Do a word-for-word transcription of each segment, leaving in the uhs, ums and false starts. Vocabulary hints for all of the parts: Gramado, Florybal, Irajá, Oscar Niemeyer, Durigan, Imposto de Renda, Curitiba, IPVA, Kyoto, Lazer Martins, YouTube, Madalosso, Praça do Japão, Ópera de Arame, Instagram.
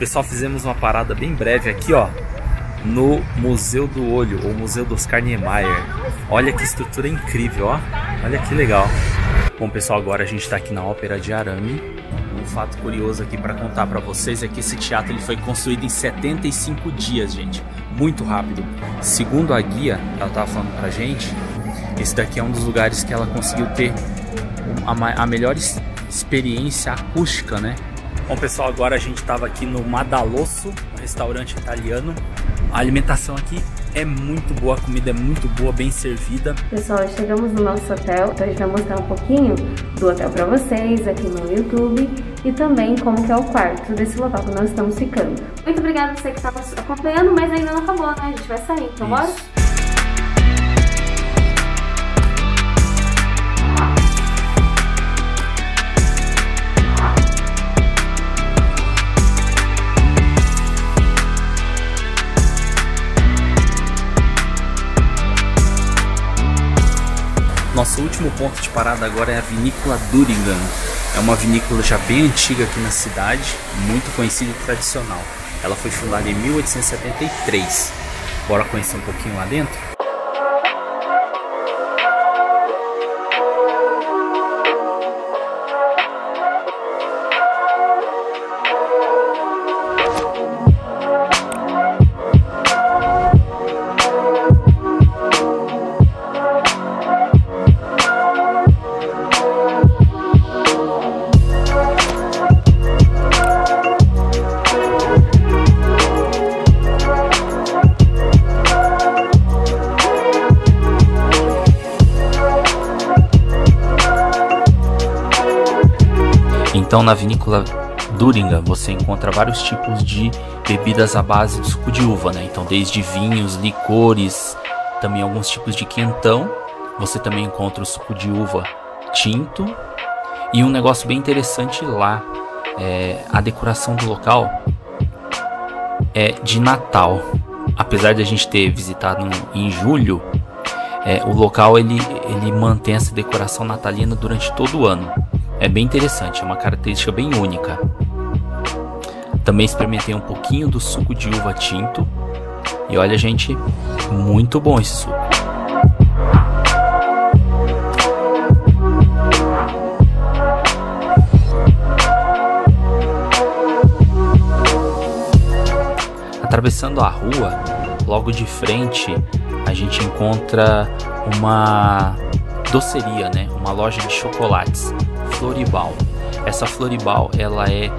Pessoal, fizemos uma parada bem breve aqui, ó, no Museu do Olho, ou Museu do Oscar Niemeyer. Olha que estrutura incrível, ó. Olha que legal. Bom, pessoal, agora a gente está aqui na Ópera de Arame. Um fato curioso aqui para contar para vocês é que esse teatro ele foi construído em setenta e cinco dias, gente. Muito rápido. Segundo a guia, ela estava falando para gente, esse daqui é um dos lugares que ela conseguiu ter a, a melhor experiência acústica, né? Bom, pessoal, agora a gente estava aqui no Madalosso, um restaurante italiano. A alimentação aqui é muito boa, a comida é muito boa, bem servida. Pessoal, chegamos no nosso hotel, então a gente vai mostrar um pouquinho do hotel para vocês aqui no YouTube e também como que é o quarto desse local que nós estamos ficando. Muito obrigada por você que está nos acompanhando, mas ainda não acabou, né? A gente vai sair, então bora? Nosso último ponto de parada agora é a vinícola Durigan. É uma vinícola já bem antiga aqui na cidade, muito conhecida e tradicional. Ela foi fundada em mil oitocentos e setenta e três. Bora conhecer um pouquinho lá dentro? Então, na vinícola Durigan você encontra vários tipos de bebidas à base de suco de uva, né? Então, desde vinhos, licores, também alguns tipos de quentão. Você também encontra o suco de uva tinto. E um negócio bem interessante lá, é, a decoração do local é de Natal. Apesar de a gente ter visitado em julho, é, o local ele, ele mantém essa decoração natalina durante todo o ano. É bem interessante, é uma característica bem única. Também experimentei um pouquinho do suco de uva tinto. E olha, gente, muito bom esse suco. Atravessando a rua, logo de frente, a gente encontra uma doceria, né? Uma loja de chocolates. Florybal. Essa Florybal, ela é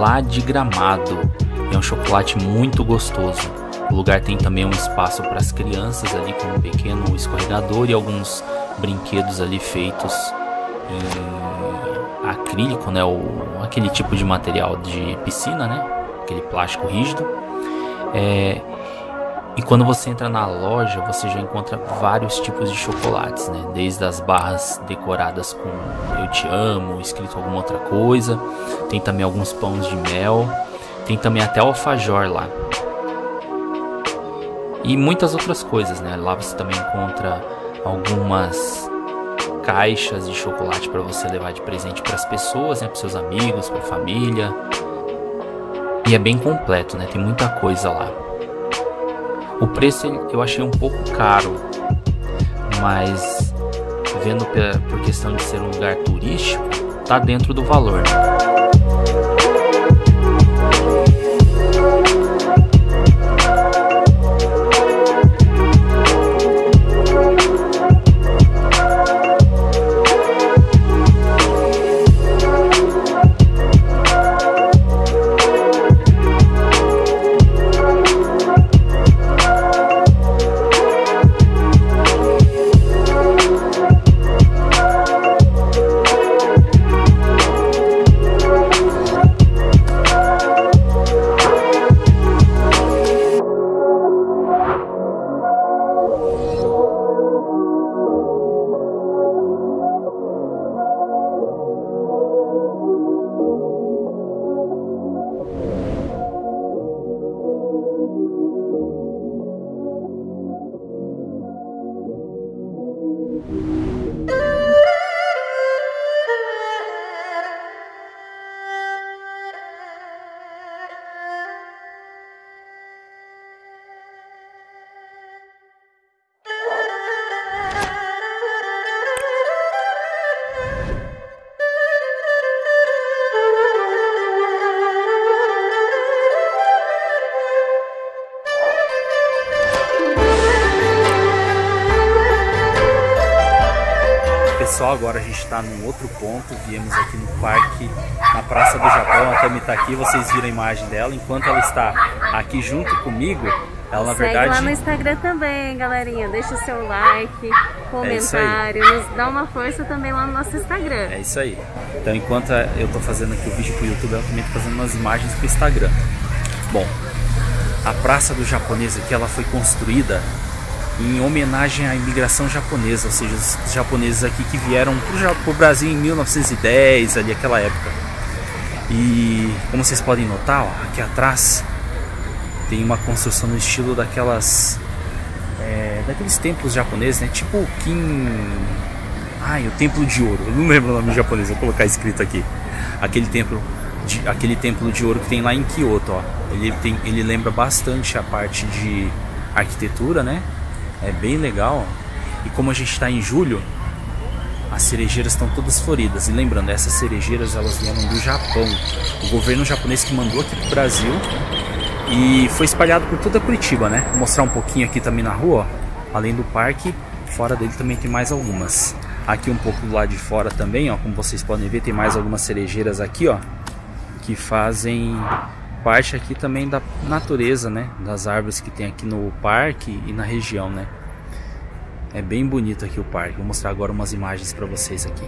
lá de Gramado. É um chocolate muito gostoso. O lugar tem também um espaço para as crianças ali com um pequeno escorregador e alguns brinquedos ali feitos em acrílico, né? Ou aquele tipo de material de piscina, né? Aquele plástico rígido. É... E quando você entra na loja, você já encontra vários tipos de chocolates, né? Desde as barras decoradas com eu te amo, escrito alguma outra coisa. Tem também alguns pães de mel. Tem também até o alfajor lá. E muitas outras coisas, né? Lá você também encontra algumas caixas de chocolate para você levar de presente para as pessoas, né? Para seus amigos, para a família. E é bem completo, né? Tem muita coisa lá. O preço eu achei um pouco caro, mas vendo por questão de ser um lugar turístico, tá dentro do valor. só, agora a gente está num outro ponto. Viemos aqui no parque, na Praça do Japão. A Tami está aqui, vocês viram a imagem dela. Enquanto ela está aqui junto comigo, ela na verdade... Segue lá no Instagram também, galerinha. Deixa o seu like, comentário, é nos dá uma força também lá no nosso Instagram. É isso aí. Então enquanto eu estou fazendo aqui o vídeo para o YouTube, ela também está fazendo umas imagens para o Instagram. Bom, a Praça do Japonês aqui, ela foi construída em homenagem à imigração japonesa, ou seja, os japoneses aqui que vieram para o Brasil em mil novecentos e dez, ali aquela época. E como vocês podem notar, ó, aqui atrás tem uma construção no estilo daquelas é, daqueles templos japoneses, né? Tipo o Kim... Ai, o Templo de Ouro, eu não lembro o nome japonês, vou colocar escrito aqui. Aquele templo de, aquele templo de ouro que tem lá em Kyoto, ó. Ele, tem, ele lembra bastante a parte de arquitetura, né? É bem legal. E como a gente está em julho, as cerejeiras estão todas floridas. E lembrando, essas cerejeiras elas vieram do Japão. O governo japonês que mandou aqui para o Brasil. E foi espalhado por toda Curitiba, né? Vou mostrar um pouquinho aqui também na rua, ó. Além do parque, fora dele também tem mais algumas. Aqui um pouco do lado de fora também, ó. Como vocês podem ver, tem mais algumas cerejeiras aqui, ó. Que fazem... parte aqui também da natureza, né? Das árvores que tem aqui no parque e na região, né? É bem bonito aqui o parque. Vou mostrar agora umas imagens para vocês aqui.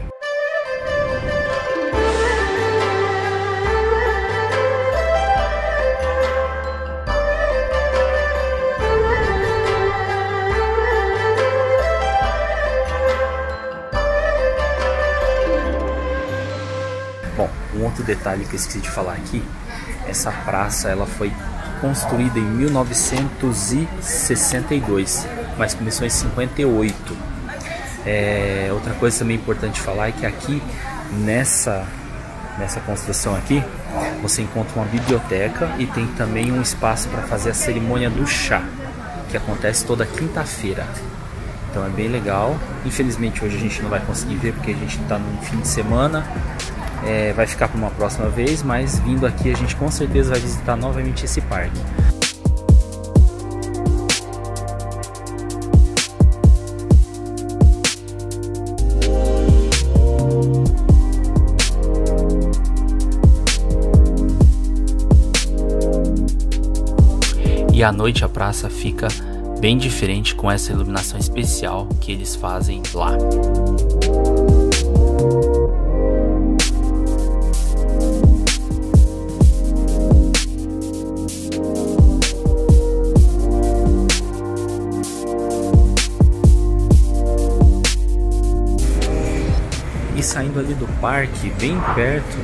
Bom, um outro detalhe que eu esqueci de falar aqui. Essa praça ela foi construída em mil novecentos e sessenta e dois, mas começou em cinquenta e oito. É, outra coisa também importante falar é que aqui nessa nessa construção aqui você encontra uma biblioteca e tem também um espaço para fazer a cerimônia do chá, que acontece toda quinta-feira. Então é bem legal. Infelizmente hoje a gente não vai conseguir ver porque a gente está num fim de semana. É, vai ficar para uma próxima vez, mas vindo aqui a gente com certeza vai visitar novamente esse parque. E à noite a praça fica bem diferente com essa iluminação especial que eles fazem lá. Saindo ali do parque, bem perto,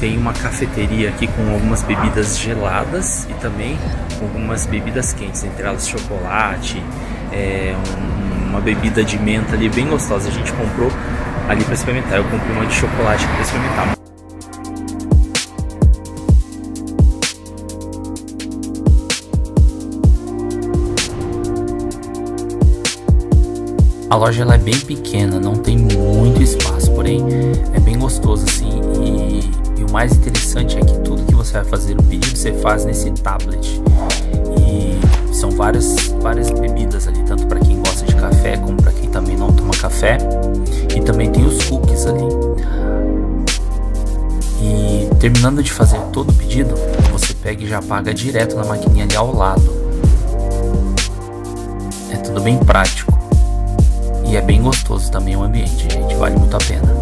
tem uma cafeteria aqui com algumas bebidas geladas e também algumas bebidas quentes, entre elas chocolate, é, um, uma bebida de menta ali bem gostosa. A gente comprou ali para experimentar, eu comprei uma de chocolate para experimentar. A loja ela é bem pequena, não tem muito espaço, porém é bem gostoso assim. E, e o mais interessante é que tudo que você vai fazer o pedido você faz nesse tablet. E são várias, várias bebidas ali, tanto para quem gosta de café como para quem também não toma café. E também tem os cookies ali. E terminando de fazer todo o pedido, você pega e já paga direto na maquininha ali ao lado. É tudo bem prático. E é bem gostoso também o ambiente, gente, vale muito a pena.